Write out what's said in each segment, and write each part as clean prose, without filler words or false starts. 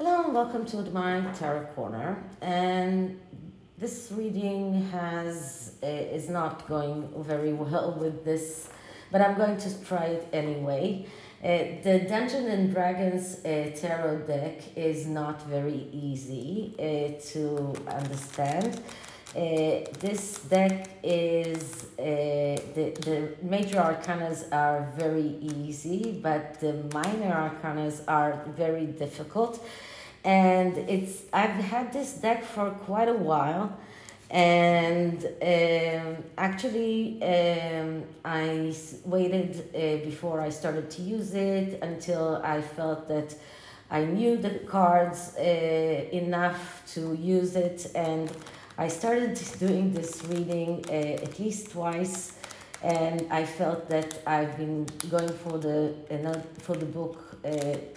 Hello and welcome to my Tarot Corner, and this reading is not going very well with this, but I'm going to try it anyway. The Dungeons and Dragons tarot deck is not very easy to understand. This deck is the major arcanas are very easy, but the minor arcanas are very difficult. And I've had this deck for quite a while, and actually I waited before I started to use it until I felt that I knew the cards enough to use it, and I started doing this reading at least twice, and I felt that I've been going for the book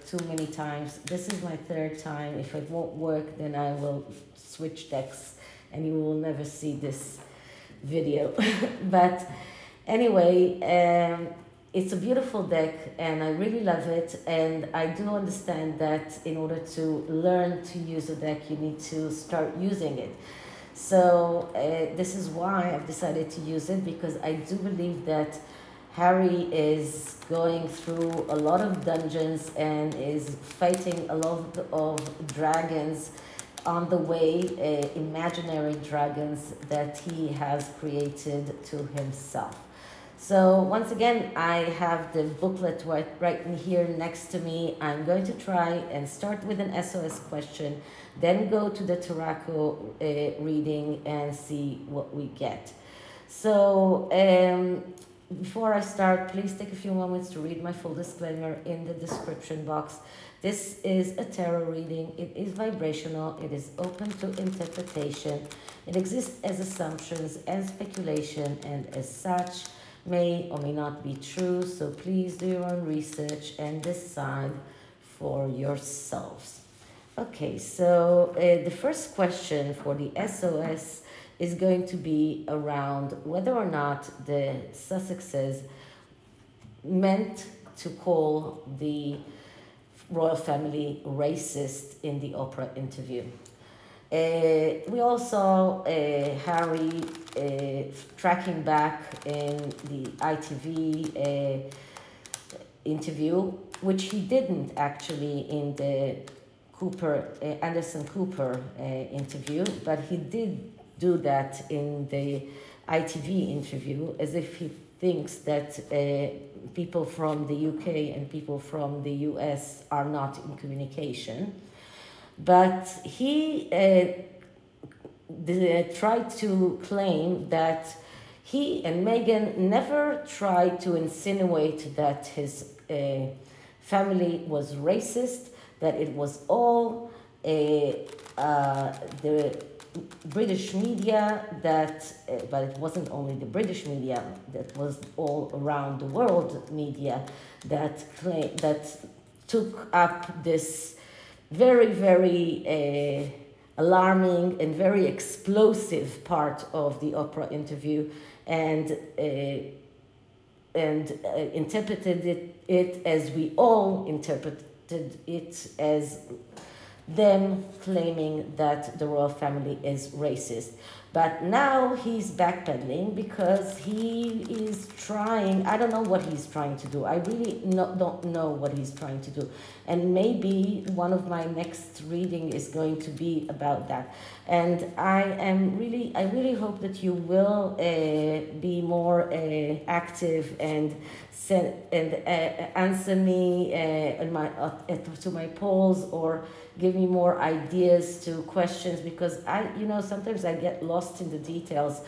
too many times. This is my third time. If it won't work, then I will switch decks, and you will never see this video. But anyway, it's a beautiful deck, and I really love it. And I do understand that in order to learn to use a deck, you need to start using it. So this is why I've decided to use it, because I do believe that Harry is going through a lot of dungeons and is fighting a lot of dragons on the way, imaginary dragons that he has created to himself. So once again, I have the booklet right in here next to me. I'm going to try and start with an SOS question, then go to the Tarot reading and see what we get. So before I start, please take a few moments to read my full disclaimer in the description box. This is a tarot reading. It is vibrational. It is open to interpretation. It exists as assumptions and speculation, and as such may or may not be true, so please do your own research and decide for yourselves. Okay, so the first question for the SOS is going to be around whether or not the Sussexes meant to call the royal family racist in the Oprah interview. We all saw Harry tracking back in the ITV interview, which he didn't actually in the Anderson Cooper interview, but he did do that in the ITV interview, as if he thinks that people from the UK and people from the US are not in communication. But he tried to claim that he and Meghan never tried to insinuate that his family was racist, that it was all the British media, but it wasn't only the British media, that was all around the world media that took up this very, very alarming and very explosive part of the Oprah interview, and interpreted it as we all interpreted it, as them claiming that the royal family is racist. But now he's backpedaling because he is trying, I don't know what he's trying to do. I really don't know what he's trying to do. And maybe one of my next reading is going to be about that. And I really hope that you will be more active and answer me to my polls, or give me more ideas to questions, because sometimes I get lost in the details,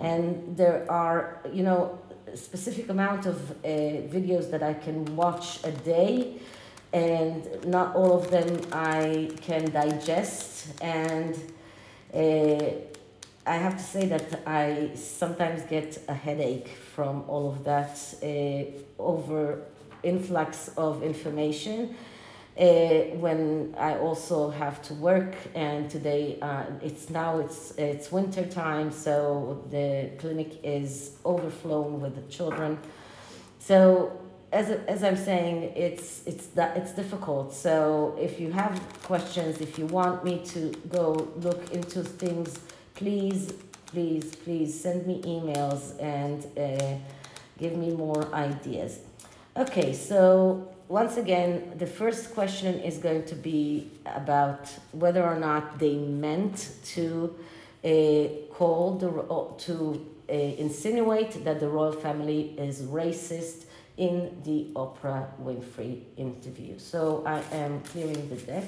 and there are a specific amount of videos that I can watch a day, and not all of them I can digest. And I have to say that I sometimes get a headache from all of that over influx of information. When I also have to work, and today it's winter time, so the clinic is overflowing with the children. So as I'm saying, it's difficult. So if you have questions, if you want me to go look into things, please send me emails and give me more ideas. Okay, so once again, the first question is going to be about whether or not they meant to call the insinuate that the royal family is racist in the Oprah Winfrey interview. So I am clearing the deck.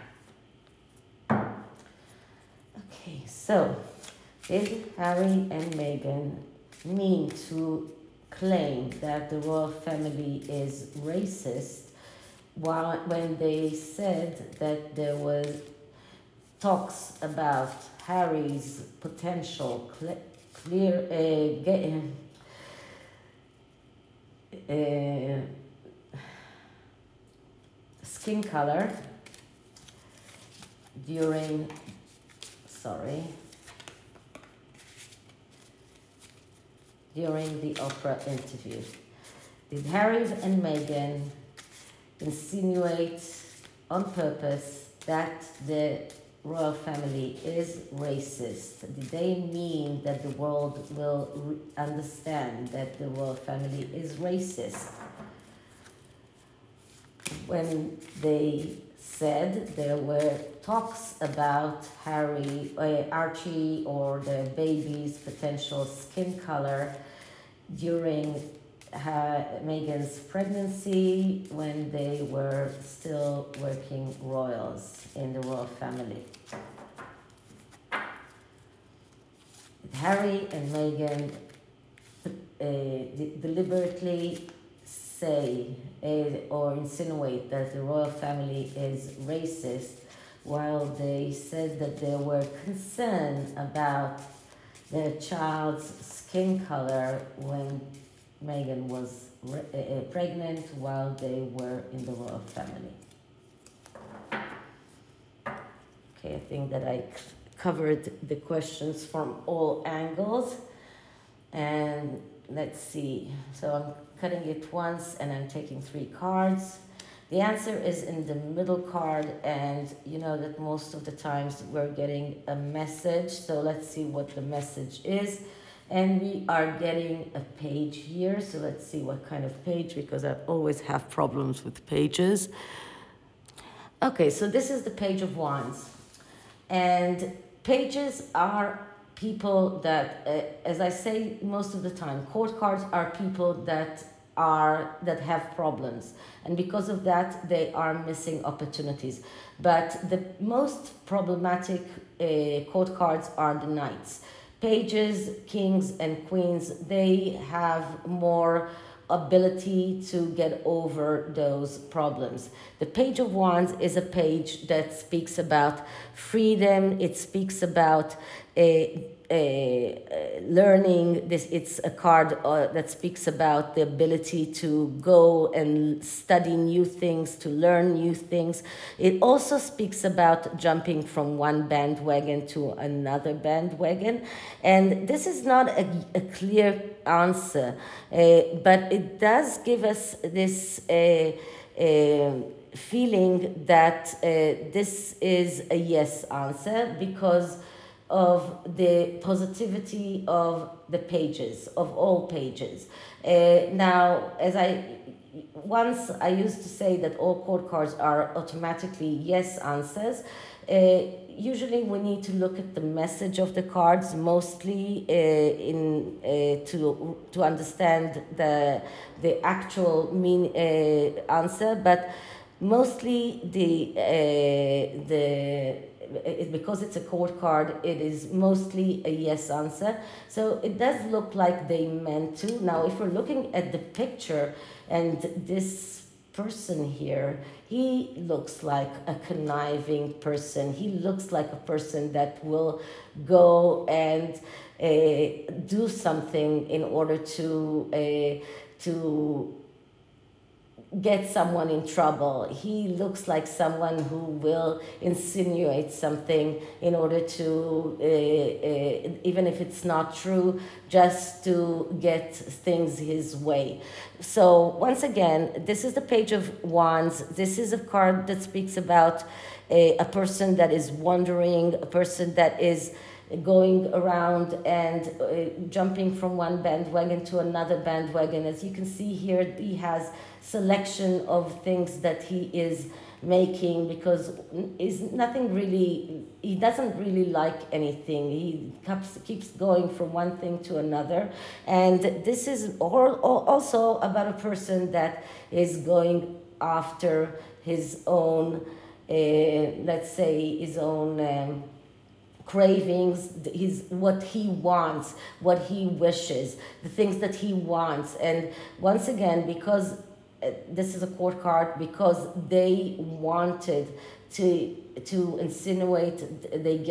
Okay, so did Harry and Meghan mean to claim that the royal family is racist when they said that there was talks about Harry's potential skin color during, during the Oprah interview? Did Harry and Meghan insinuate on purpose that the royal family is racist? Did they mean that the world will understand that the royal family is racist when they said there were talks about Harry, Archie, or the baby's potential skin color during Meghan's pregnancy when they were still working royals in the royal family? Did Harry and Meghan deliberately say or insinuate that the royal family is racist while they said that they were concerned about their child's skin color when Meghan was pregnant while they were in the royal family? Okay, I think that I covered the questions from all angles. And let's see. So I'm cutting it once and I'm taking 3 cards. The answer is in the middle card, and you know that most of the times we're getting a message. So let's see what the message is. And we are getting a page here, so let's see what kind of page, because I always have problems with pages. Okay, so this is the Page of Wands. And pages are people that, as I say most of the time, court cards are people that have problems, and because of that they are missing opportunities. But the most problematic court cards are the knights. Pages, kings, and queens, they have more ability to get over those problems. The Page of Wands is a page that speaks about freedom. It speaks about learning. It's a card that speaks about the ability to go and study new things, to learn new things. It also speaks about jumping from one bandwagon to another bandwagon. And this is not a clear answer, but it does give us this feeling that this is a yes answer because of the positivity of the pages, of all pages. Now, as I used to say that all court cards are automatically yes answers. Usually we need to look at the message of the cards mostly to understand the actual answer, but mostly because it's a court card, it is mostly a yes answer. So it does look like they meant to. Now, if we're looking at the picture, and this person here, he looks like a conniving person. He looks like a person that will go and do something in order to get someone in trouble. He looks like someone who will insinuate something in order to, even if it's not true, just to get things his way. So once again, this is the Page of Wands. This is a card that speaks about a person that is wandering, a person that is going around and jumping from one bandwagon to another bandwagon. As you can see here, he has selection of things that he is making because is nothing really, he doesn't really like anything. He keeps going from one thing to another. And this is also about a person that is going after his own, let's say, his own cravings, what he wants, what he wishes, the things that he wants. And once again, because this is a court card, because they wanted to insinuate,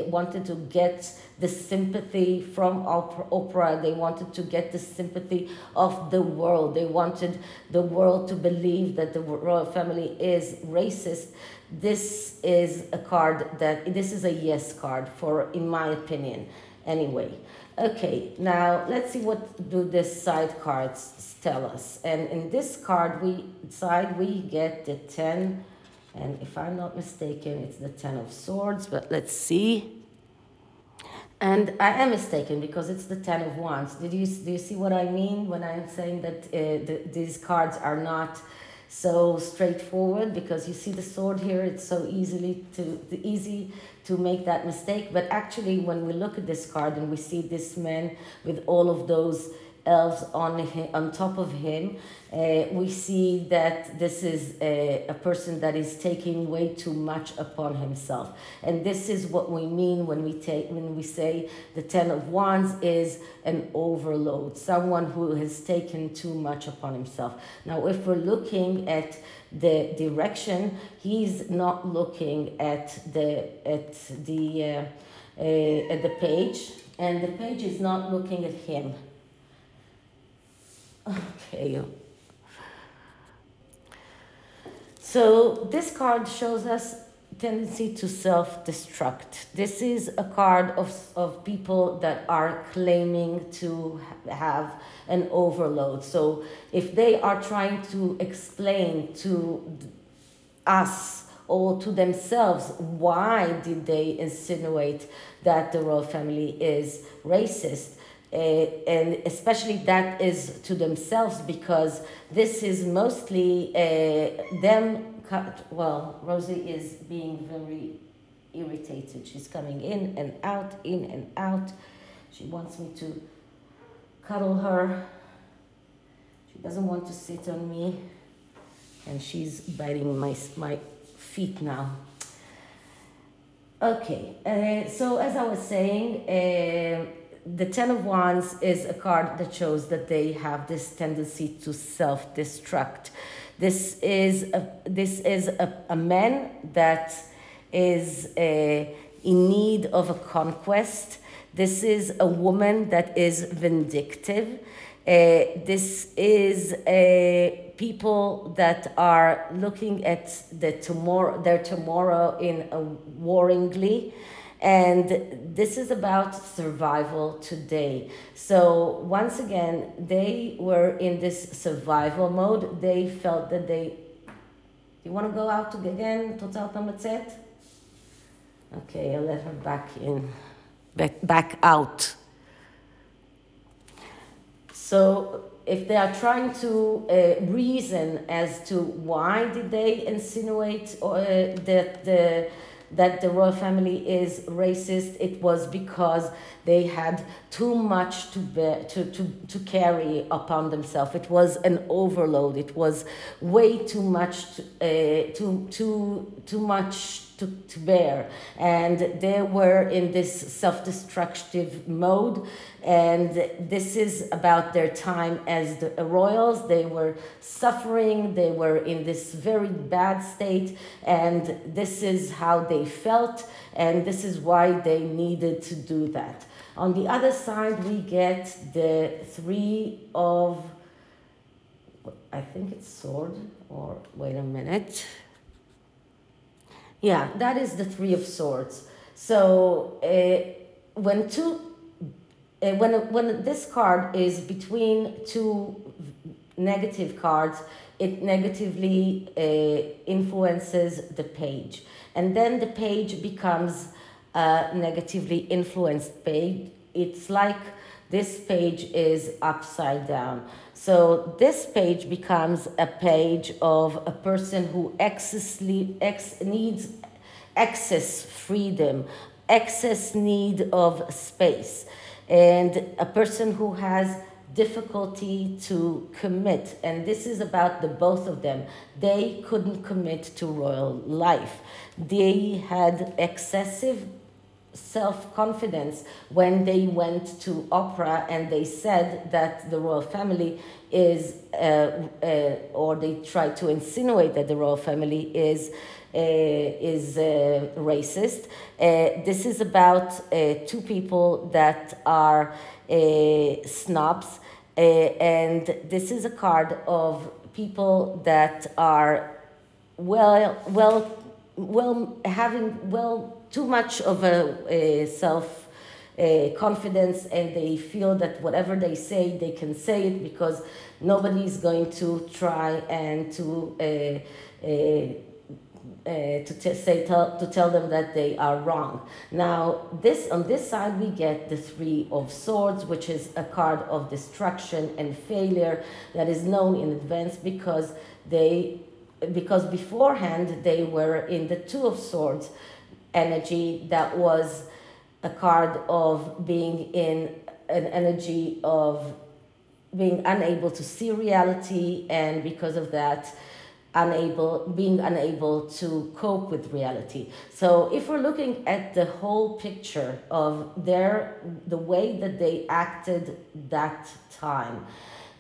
wanted to get the sympathy from Oprah. They wanted to get the sympathy of the world. They wanted the world to believe that the royal family is racist. This is a card that, this is a yes card for, in my opinion, anyway. Okay, now let's see what do this side cards tell us. And in this card we get the 10, and if I'm not mistaken, it's the 10 of Swords, but let's see. And I am mistaken because it's the 10 of Wands. Do you see what I mean when I'm saying that these cards are not so straightforward? Because you see the sword here, it's so easy to make that mistake. But actually, when we look at this card and we see this man with all of those elves on top of him, we see that this is a person that is taking way too much upon himself. And this is what we mean when we say the 10 of Wands is an overload, someone who has taken too much upon himself. Now, if we're looking at the direction, he's not looking at the page, and the page is not looking at him. Okay, so this card shows us tendency to self-destruct. This is a card of people that are claiming to have an overload. So if they are trying to explain to us or to themselves why did they insinuate that the royal family is racist, and especially that is to themselves, because this is mostly them. Well, Rosie is being very irritated. She's coming in and out, in and out. She wants me to cuddle her. She doesn't want to sit on me. And she's biting my feet now. Okay, so as I was saying, the 10 of Wands is a card that shows that they have this tendency to self-destruct. This is a man that is in need of a conquest. This is a woman that is vindictive. This is a people that are looking at their tomorrow in a warringly. And this is about survival today. So once again, they were in this survival mode. They felt that they... You want to go out again? Okay, I'll let her back in. Back out. So if they are trying to reason as to why did they insinuate that the royal family is racist, it was because they had too much to carry upon themselves. It was an overload. It was way too much to bear, and they were in this self-destructive mode. And this is about their time as the royals. They were suffering, they were in this very bad state, and this is how they felt, and this is why they needed to do that. On the other side, we get the Three of I think it's sword, or wait a minute. Yeah, that is the Three of Swords. So when this card is between two negative cards, it negatively influences the page. And then the page becomes a negatively influenced page. It's like this page is upside down. So this page becomes a page of a person who needs excess freedom, excess need of space, and a person who has difficulty to commit. And this is about the both of them. They couldn't commit to royal life. They had excessive self-confidence when they went to Oprah and they said that the royal family is, or they tried to insinuate that the royal family is racist. This is about two people that are snobs, and this is a card of people that are having too much of a self-confidence, and they feel that whatever they say, they can say it because nobody's going to try and to tell them that they are wrong. Now, on this side, we get the Three of Swords, which is a card of destruction and failure that is known in advance because beforehand they were in the Two of Swords energy. That was a card of being in an energy of being unable to see reality, and because of that being unable to cope with reality. So if we're looking at the whole picture of the way that they acted that time,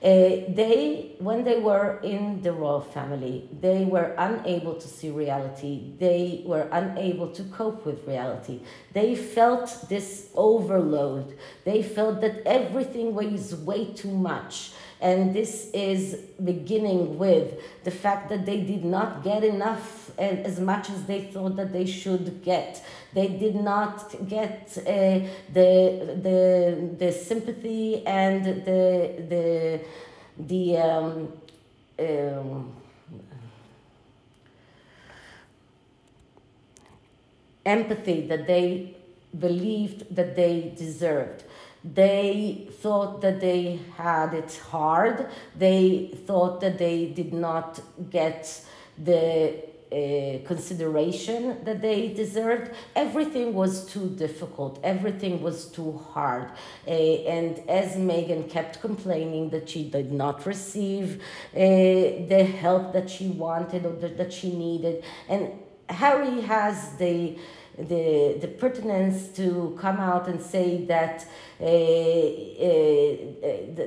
when they were in the royal family, they were unable to see reality. They were unable to cope with reality. They felt this overload. They felt that everything weighs way too much. And this is beginning with the fact that they did not get enough, as much as they thought that they should get. They did not get the sympathy and the empathy that they believed that they deserved. They thought that they had it hard. They thought that they did not get the consideration that they deserved. Everything was too difficult. Everything was too hard. And as Meghan kept complaining that she did not receive the help that she wanted or that she needed, and Harry has the pertinence to come out and say that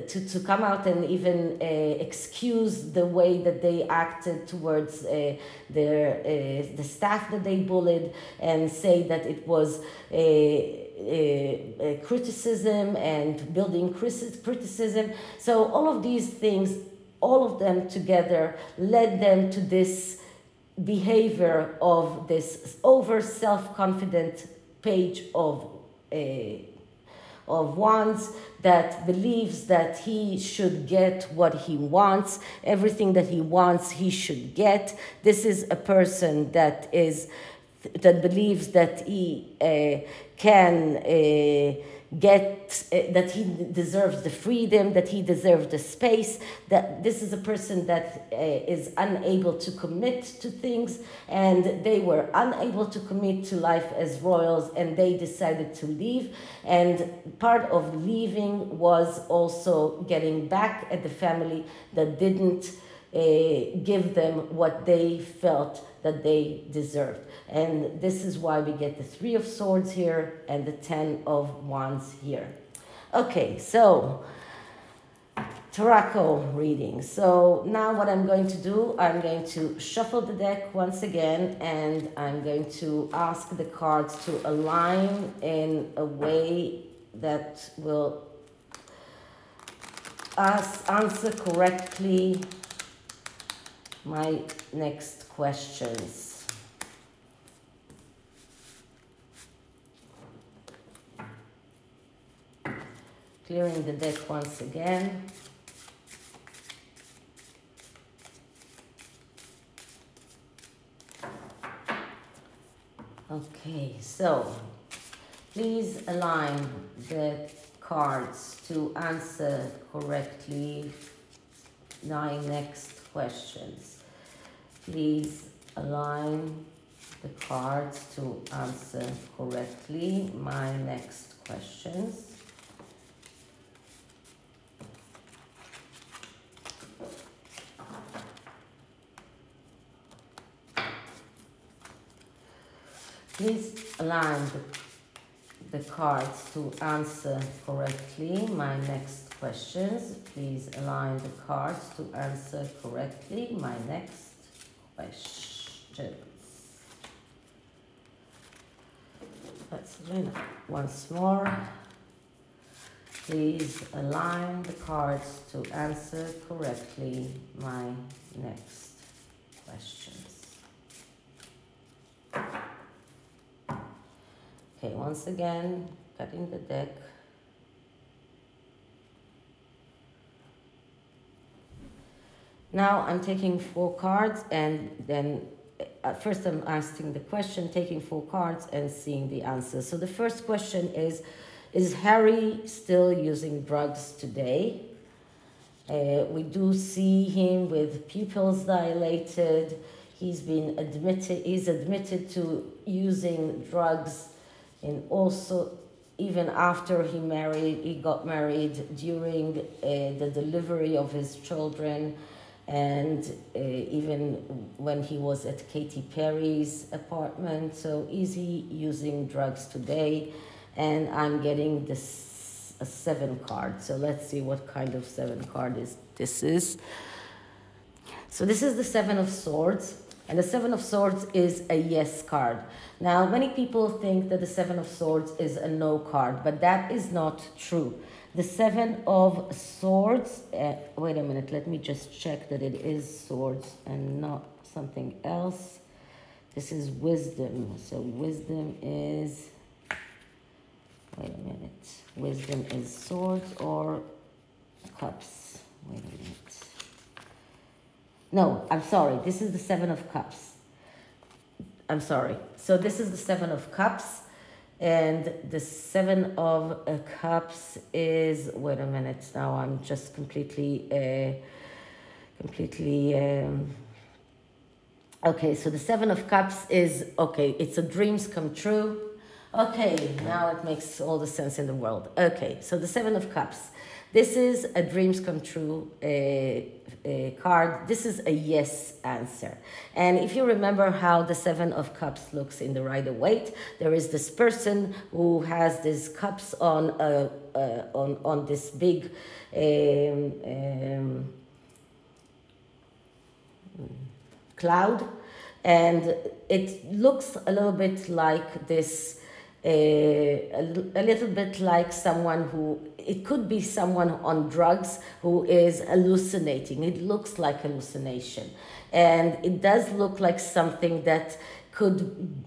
to come out and even excuse the way that they acted towards the staff that they bullied, and say that it was a criticism and building criticism. So all of these things, all of them together, led them to this behavior of this over self-confident page of wands that believes that he should get what he wants. Everything that he wants, he should get. This is a person that believes that he can that he deserves the freedom, that he deserves the space, that this is a person that is unable to commit to things, and they were unable to commit to life as royals, and they decided to leave. And part of leaving was also getting back at the family that didn't give them what they felt that they deserved. And this is why we get the Three of Swords here and the Ten of Wands here. Okay, so Tarot reading. So now what I'm going to do, I'm going to shuffle the deck once again, and I'm going to ask the cards to align in a way that will answer correctly my next questions. Clearing the deck once again. Okay, so please align the cards to answer correctly my next questions. Please align the cards to answer correctly my next questions. Please align the cards to answer correctly my next questions. Please align the cards to answer correctly my next questions. Let's win once more. Please align the cards to answer correctly my next questions. Okay, once again, cutting the deck. Now I'm taking 4 cards and then first I'm asking the question, taking 4 cards and seeing the answer. So the first question is Harry still using drugs today? We do see him with pupils dilated. He's been admitted, he's admitted to using drugs. And also, even after he married, he got married during the delivery of his children, and even when he was at Katy Perry's apartment. So is he using drugs today? And I'm getting this a 7 card. So let's see what kind of 7 card is this is. So this is the 7 of Swords. And the 7 of Swords is a yes card. Now, many people think that the 7 of Swords is a no card, but that is not true. The 7 of Swords, wait a minute, let me just check that it is Swords and not something else. This is Wisdom. So Wisdom is, wait a minute, Wisdom is Swords or Cups. Wait a minute. No, I'm sorry. This is the 7 of Cups. I'm sorry. So this is the 7 of Cups. And the 7 of Cups is... Wait a minute. Now I'm just completely... Okay, so the 7 of Cups is... Okay, it's a dreams come true. Okay, now it makes all the sense in the world. Okay, so the 7 of Cups. This is a dreams come true card. This is a yes answer. And if you remember how the 7 of Cups looks in the Rider Waite, there is this person who has these cups on this big... cloud. And it looks a little bit like this... a little bit like someone who... It could be someone on drugs who is hallucinating. It looks like hallucination. And it does look like something that could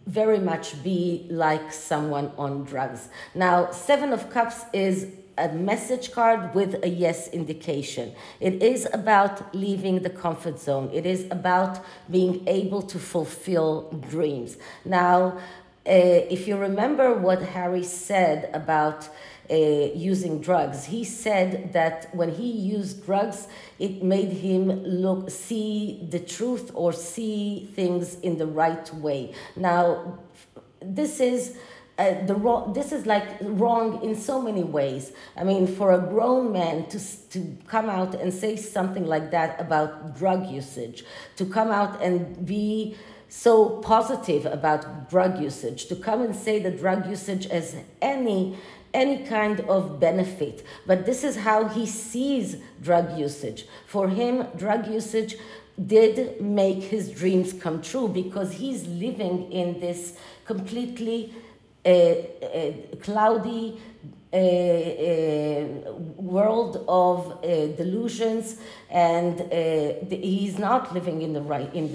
very much be like someone on drugs. Now, 7 of Cups is a message card with a yes indication. It is about leaving the comfort zone. It is about being able to fulfill dreams. Now, if you remember what Harry said about using drugs, he said that when he used drugs, it made him see the truth or see things in the right way. Now, this is like wrong in so many ways. I mean, for a grown man to come out and say something like that about drug usage, to come out and be so positive about drug usage, to come and say that drug usage as any kind of benefit. But this is how he sees drug usage. For him, drug usage did make his dreams come true because he's living in this completely cloudy world of delusions, and he's not living in the right in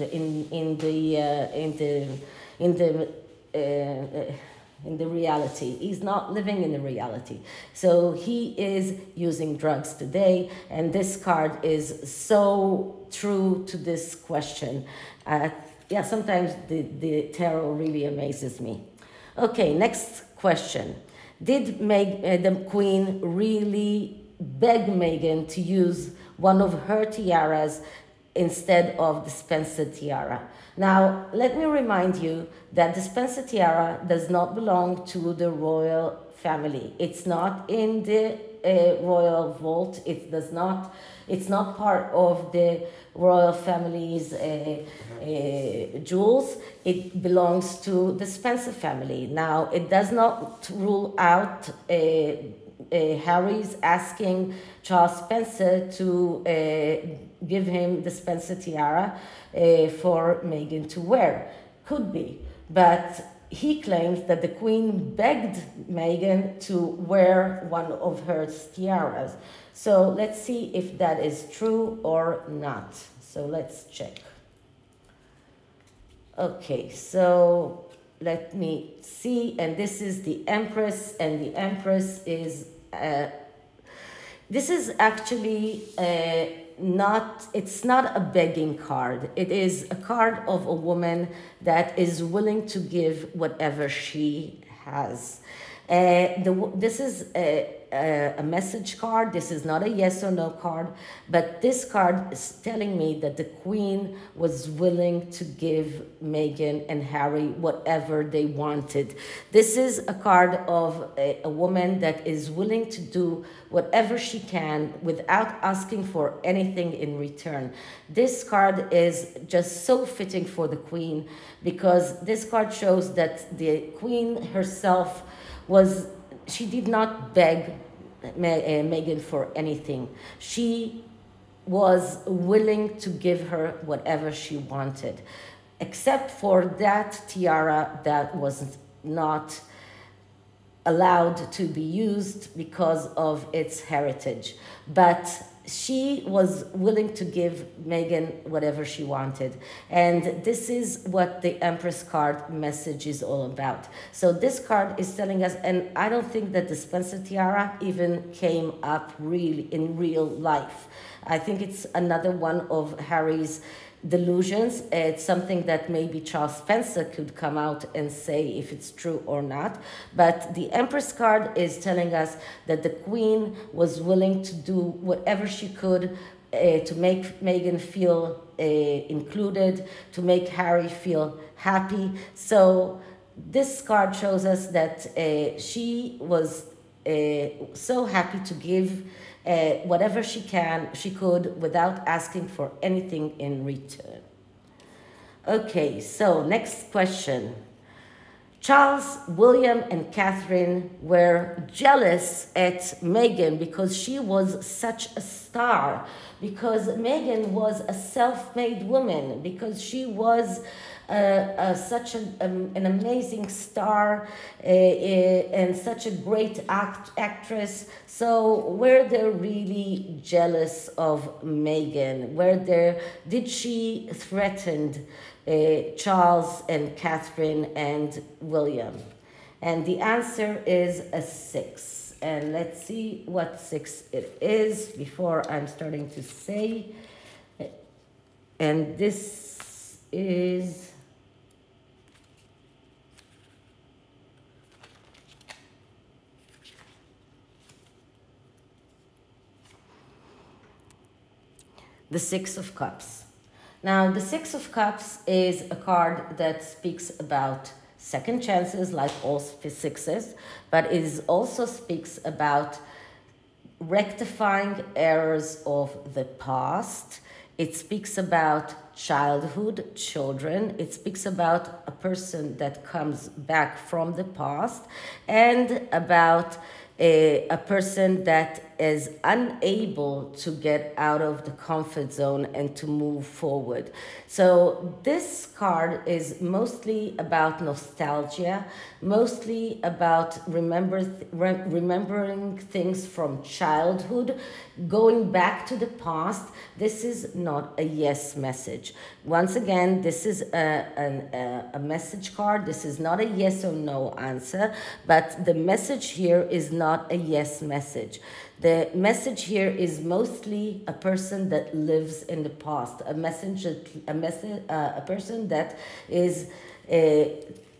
the reality. He's not living in the reality. So he is using drugs today, and this card is so true to this question. Yeah, sometimes the tarot really amazes me. Okay, next question. Did the Queen really beg Meghan to use one of her tiaras instead of the Spencer tiara? Now, let me remind you that the Spencer tiara does not belong to the royal family. It's not in the royal vault. It does not. It's not part of the royal family's jewels. It belongs to the Spencer family. Now, it does not rule out Harry's asking Charles Spencer to give him the Spencer tiara for Meghan to wear. Could be, but he claims that the Queen begged Meghan to wear one of her tiaras. So let's see if that is true or not. So let's check. Okay, so let me see. And this is the Empress, and the Empress is, this is actually not, it's not a begging card. It is a card of a woman that is willing to give whatever she has. This is a message card. This is not a yes or no card, but this card is telling me that the Queen was willing to give Meghan and Harry whatever they wanted. This is a card of a woman that is willing to do whatever she can without asking for anything in return. This card is just so fitting for the Queen, because this card shows that the Queen herself was, she did not beg Meghan for anything. She was willing to give her whatever she wanted, except for that tiara that was not allowed to be used because of its heritage. But she was willing to give Meghan whatever she wanted. And this is what the Empress card message is all about. So this card is telling us, and I don't think that the Spencer tiara even came up really in real life. I think it's another one of Harry's delusions. It's something that maybe Charles Spencer could come out and say if it's true or not. But the Empress card is telling us that the Queen was willing to do whatever she could to make Meghan feel included, to make Harry feel happy. So this card shows us that she was so happy to give whatever she could without asking for anything in return. Okay, so next question. Charles, William, and Catherine were jealous at Meghan because she was such a star, because Meghan was a self-made woman, because she was such an amazing star and such a great actress. So were they really jealous of Meghan? Did she threaten Charles and Catherine and William? And the answer is a 6. And let's see what 6 it is before I'm starting to say. And this is, the 6 of Cups. Now, the 6 of Cups is a card that speaks about second chances, like all 6s, but it also speaks about rectifying errors of the past. It speaks about childhood, children. It speaks about a person that comes back from the past, and about a person that is unable to get out of the comfort zone and to move forward. So this card is mostly about nostalgia, mostly about remembering things from childhood, going back to the past. This is not a yes message. Once again, this is a message card. This is not a yes or no answer, but the message here is not a yes message. The message here is mostly a person that lives in the past, a person that is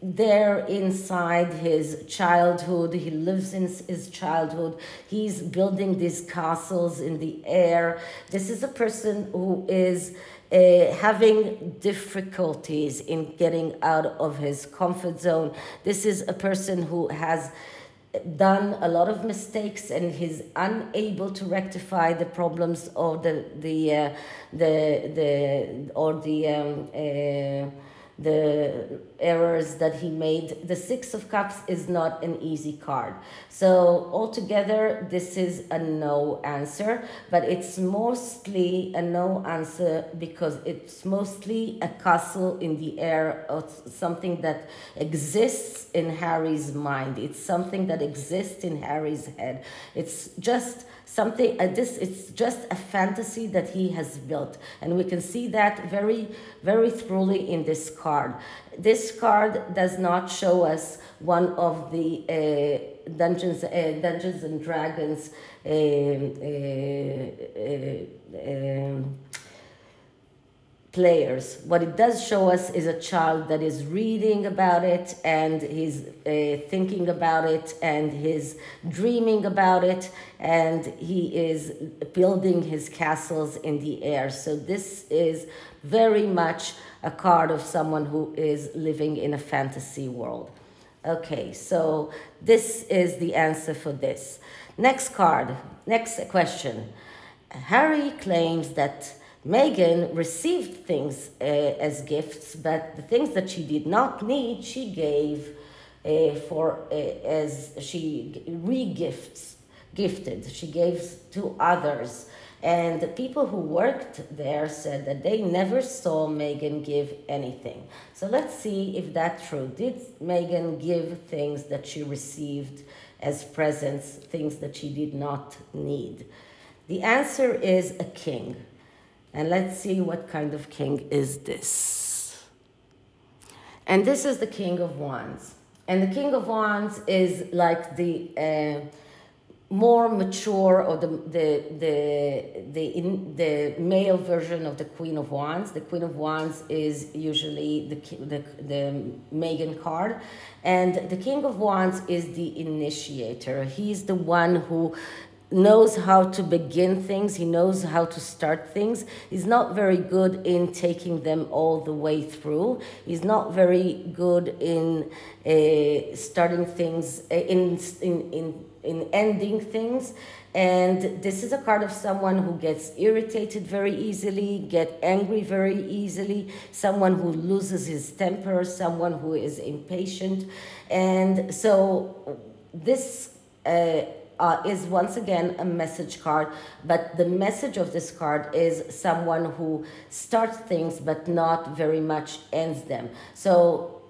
there inside his childhood. He lives in his childhood. He's building these castles in the air. This is a person who is having difficulties in getting out of his comfort zone. This is a person who has done a lot of mistakes and he's unable to rectify the problems or the errors that he made. The Six of Cups is not an easy card. So altogether, this is a no answer, but it's mostly a no answer because it's mostly a castle in the air of something that exists in Harry's mind. It's something that exists in Harry's head. It's just something, it's just a fantasy that he has built. And we can see that very, very thoroughly in this card. This card does not show us one of the Dungeons and Dragons players. What it does show us is a child that is reading about it, and he's thinking about it, and he's dreaming about it, and he is building his castles in the air. So this is very much a card of someone who is living in a fantasy world. Okay, so this is the answer for this. Next card, next question. Harry claims that Meghan received things as gifts, but the things that she did not need, she gave as she gifted. She gave to others. And the people who worked there said that they never saw Meghan give anything. So let's see if that's true. Did Meghan give things that she received as presents, things that she did not need? The answer is a king. And let's see what kind of king is this. And this is the King of Wands. And the King of Wands is like the more mature, or the male version of the Queen of Wands. The Queen of Wands is usually the Meghan card, and the King of Wands is the initiator. He's the one who knows how to begin things. He knows how to start things. He's not very good in taking them all the way through. He's not very good in starting things, in ending things. And this is a card of someone who gets irritated very easily, get angry very easily, someone who loses his temper, someone who is impatient. And so this is once again a message card, but the message of this card is someone who starts things but not very much ends them. So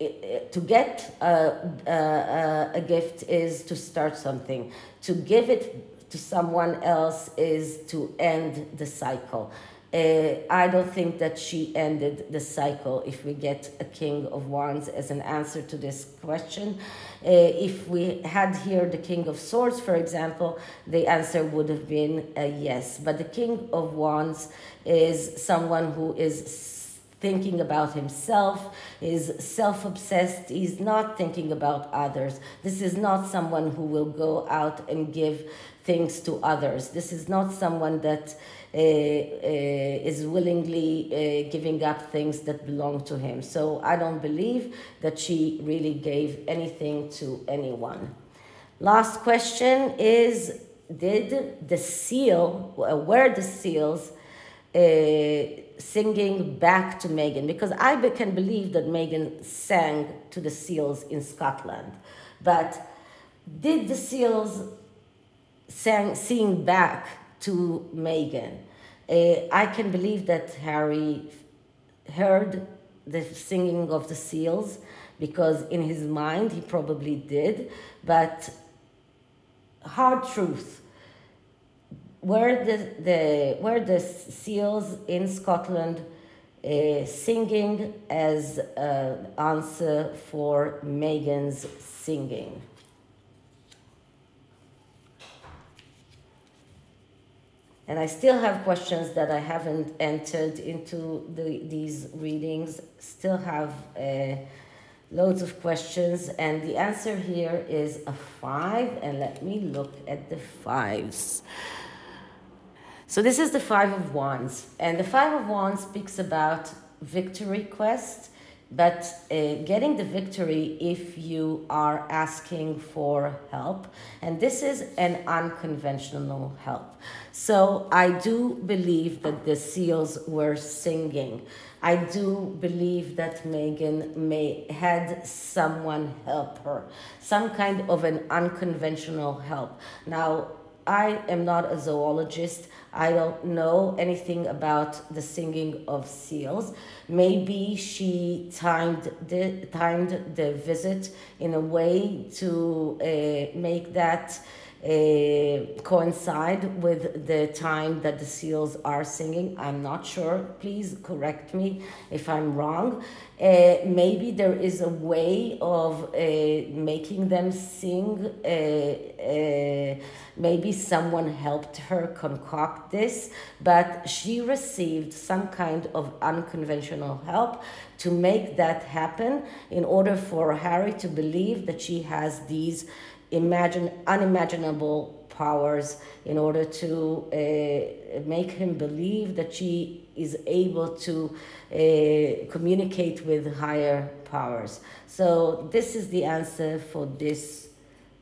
to get a gift is to start something. To give it to someone else is to end the cycle. I don't think that she ended the cycle if we get a King of Wands as an answer to this question. If we had here the King of Swords, for example, the answer would have been a yes. But the King of Wands is someone who is thinking about himself, is self-obsessed, he's not thinking about others. This is not someone who will go out and give things to others. This is not someone that is willingly giving up things that belong to him. So I don't believe that she really gave anything to anyone. Last question is, did the seal, were the seals singing back to Meghan? Because I can believe that Meghan sang to the seals in Scotland, but did the seals seeing back to Meghan. I can believe that Harry heard the singing of the seals, because in his mind he probably did. But hard truth, were the seals in Scotland singing as an answer for Meghan's singing? And I still have questions that I haven't entered into these readings. Still have loads of questions. And the answer here is a 5. And let me look at the 5s. So this is the 5 of Wands. And the 5 of Wands speaks about victory quest. But getting the victory if you are asking for help. And this is an unconventional help. So I do believe that the seals were singing. I do believe that Meghan had someone help her. Some kind of an unconventional help. Now, I am not a zoologist. I don't know anything about the singing of seals. Maybe she timed the visit in a way to make that coincide with the time that the seals are singing. I'm not sure. Please correct me if I'm wrong. Maybe there is a way of making them sing. Maybe someone helped her concoct this, but she received some kind of unconventional help to make that happen in order for Harry to believe that she has these unimaginable powers, in order to make him believe that she is able to communicate with higher powers. So this is the answer for this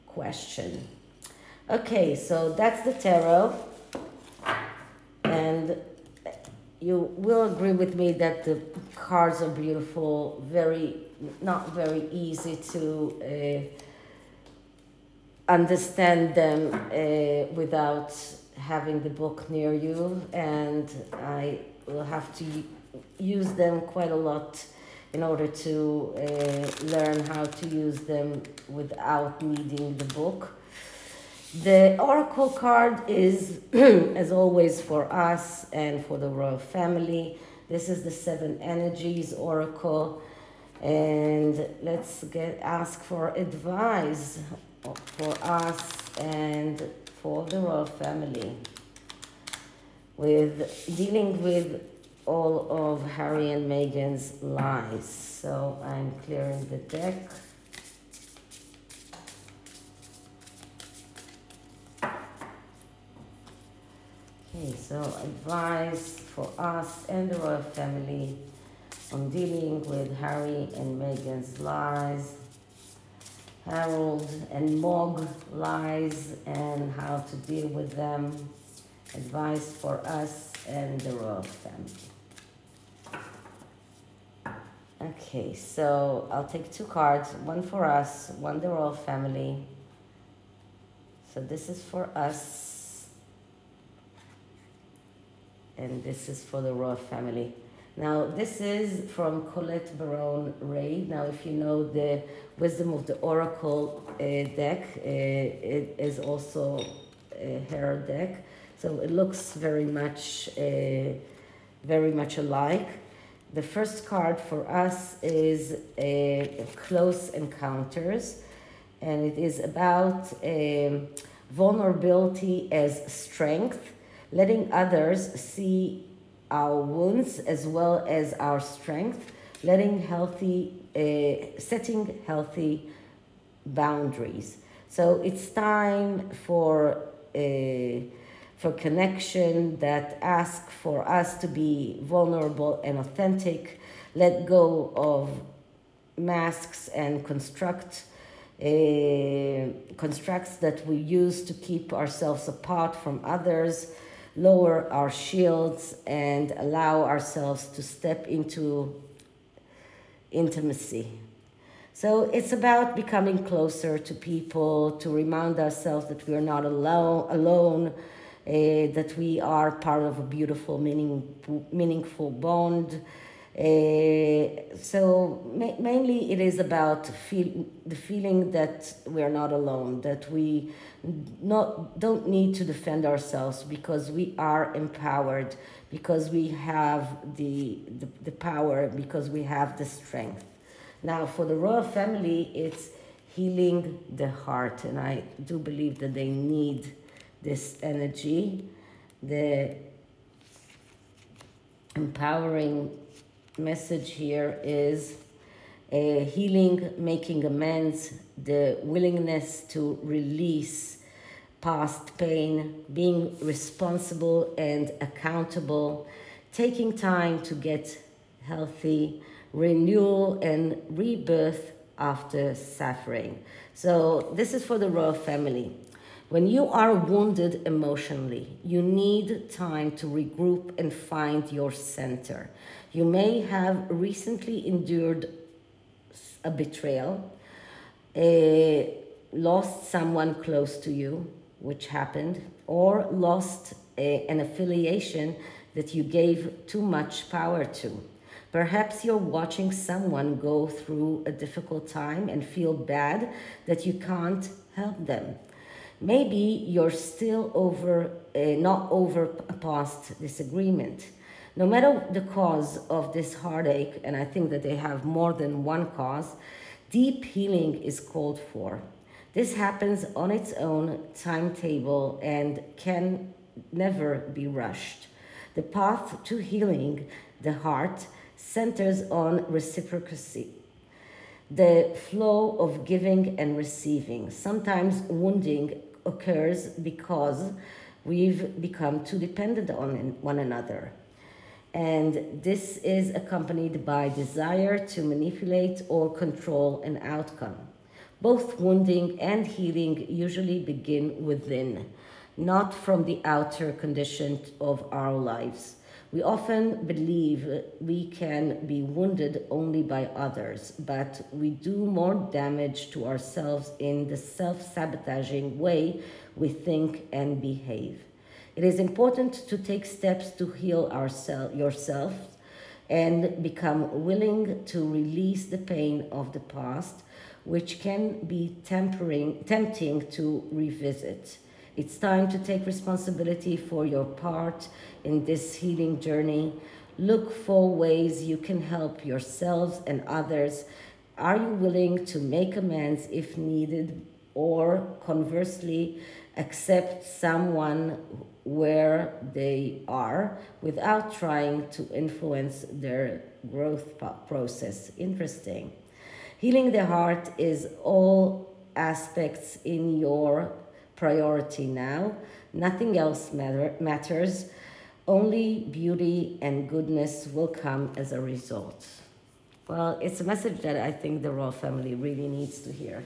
question. Okay, so that's the tarot, and you will agree with me that the cards are beautiful, not very easy to understand them without having the book near you, and I will have to use them quite a lot in order to learn how to use them without needing the book. The Oracle card is, as always, for us and for the royal family. This is the 7 energies Oracle, and let's ask for advice for us and for the royal family with dealing with all of Harry and Meghan's lies. So I'm clearing the deck. Okay, so advice for us and the royal family on dealing with Harry and Meghan's lies. Harold and Mog lies, and how to deal with them. Advice for us and the royal family. Okay, so I'll take 2 cards, one for us, one the royal family. So this is for us, and this is for the royal family. Now, this is from Colette Baron Ray. Now, if you know the Wisdom of the Oracle deck, it is also her deck. So it looks very much alike. The first card for us is Close Encounters, and it is about vulnerability as strength, letting others see our wounds as well as our strength, setting healthy boundaries. So it's time for connection that asks for us to be vulnerable and authentic, let go of masks and constructs that we use to keep ourselves apart from others, lower our shields and allow ourselves to step into intimacy. So it's about becoming closer to people, to remind ourselves that we are not alone, that we are part of a beautiful, meaningful bond. So mainly it is about the feeling that we are not alone, that we don't need to defend ourselves because we are empowered, because we have the power, because we have the strength. Now, for the royal family, it's healing the heart, and I do believe that they need this energy, the empowering message here is healing, making amends, the willingness to release past pain, being responsible and accountable, taking time to get healthy, renewal and rebirth after suffering. So this is for the royal family. When you are wounded emotionally, you need time to regroup and find your center. You may have recently endured a betrayal, lost someone close to you, which happened, or lost an affiliation that you gave too much power to. Perhaps you're watching someone go through a difficult time and feel bad that you can't help them. Maybe you're still not over a past disagreement. No matter the cause of this heartache, and I think that they have more than one cause, deep healing is called for. This happens on its own timetable and can never be rushed. The path to healing the heart centers on reciprocity, the flow of giving and receiving. Sometimes wounding occurs because we've become too dependent on one another. And this is accompanied by desire to manipulate or control an outcome. Both wounding and healing usually begin within, not from the outer condition of our lives. We often believe we can be wounded only by others, but we do more damage to ourselves in the self-sabotaging way we think and behave. It is important to take steps to heal yourself and become willing to release the pain of the past, which can be tempting to revisit. It's time to take responsibility for your part in this healing journey. Look for ways you can help yourselves and others. Are you willing to make amends if needed, or conversely, accept someone where they are without trying to influence their growth process? Interesting. Healing the heart is all aspects in your priority now. Nothing else matters. Only beauty and goodness will come as a result. Well, it's a message that I think the royal family really needs to hear.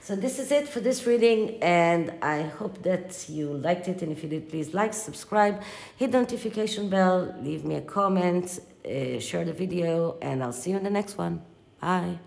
So this is it for this reading, and I hope that you liked it. And if you did, please like, subscribe, hit the notification bell, leave me a comment, share the video, and I'll see you in the next one. Bye.